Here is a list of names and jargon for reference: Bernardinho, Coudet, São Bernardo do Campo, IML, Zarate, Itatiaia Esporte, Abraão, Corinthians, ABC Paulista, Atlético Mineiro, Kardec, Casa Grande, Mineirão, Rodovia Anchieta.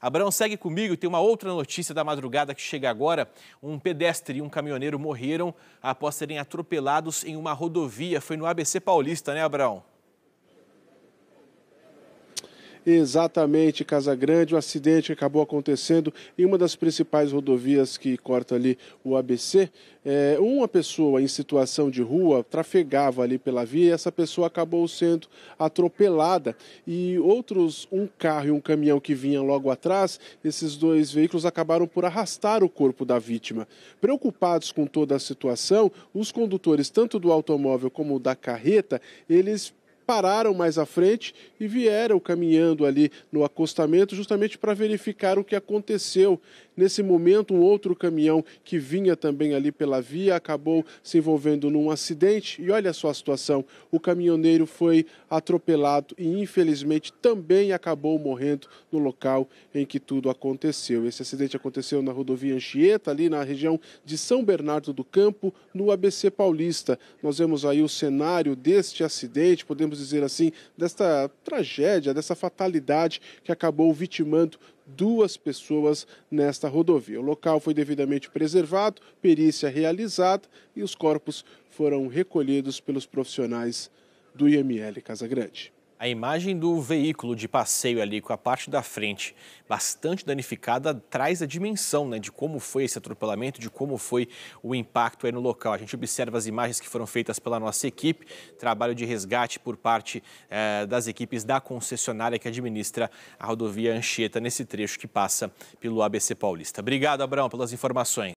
Abraão, segue comigo. Tem uma outra notícia da madrugada que chega agora. Um pedestre e um caminhoneiro morreram após serem atropelados em uma rodovia. Foi no ABC Paulista, né, Abraão? Exatamente, Casa Grande, um acidente que acabou acontecendo em uma das principais rodovias que corta ali o ABC. Uma pessoa em situação de rua trafegava ali pela via e essa pessoa acabou sendo atropelada. E outros, um carro e um caminhão que vinham logo atrás, esses dois veículos acabaram por arrastar o corpo da vítima. Preocupados com toda a situação, os condutores, tanto do automóvel como da carreta, eles pararam mais à frente e vieram caminhando ali no acostamento justamente para verificar o que aconteceu. Nesse momento, um outro caminhão que vinha também ali pela via acabou se envolvendo num acidente. E olha só a situação, o caminhoneiro foi atropelado e infelizmente também acabou morrendo no local em que tudo aconteceu. Esse acidente aconteceu na rodovia Anchieta, ali na região de São Bernardo do Campo, no ABC Paulista. Nós vemos aí o cenário deste acidente, podemos dizer assim, desta tragédia, dessa fatalidade que acabou vitimando duas pessoas nesta rodovia. O local foi devidamente preservado, perícia realizada e os corpos foram recolhidos pelos profissionais do IML, Casa Grande. A imagem do veículo de passeio ali com a parte da frente bastante danificada traz a dimensão, né, de como foi esse atropelamento, de como foi o impacto aí no local. A gente observa as imagens que foram feitas pela nossa equipe, trabalho de resgate por parte das equipes da concessionária que administra a rodovia Anchieta nesse trecho que passa pelo ABC Paulista. Obrigado, Abraão, pelas informações.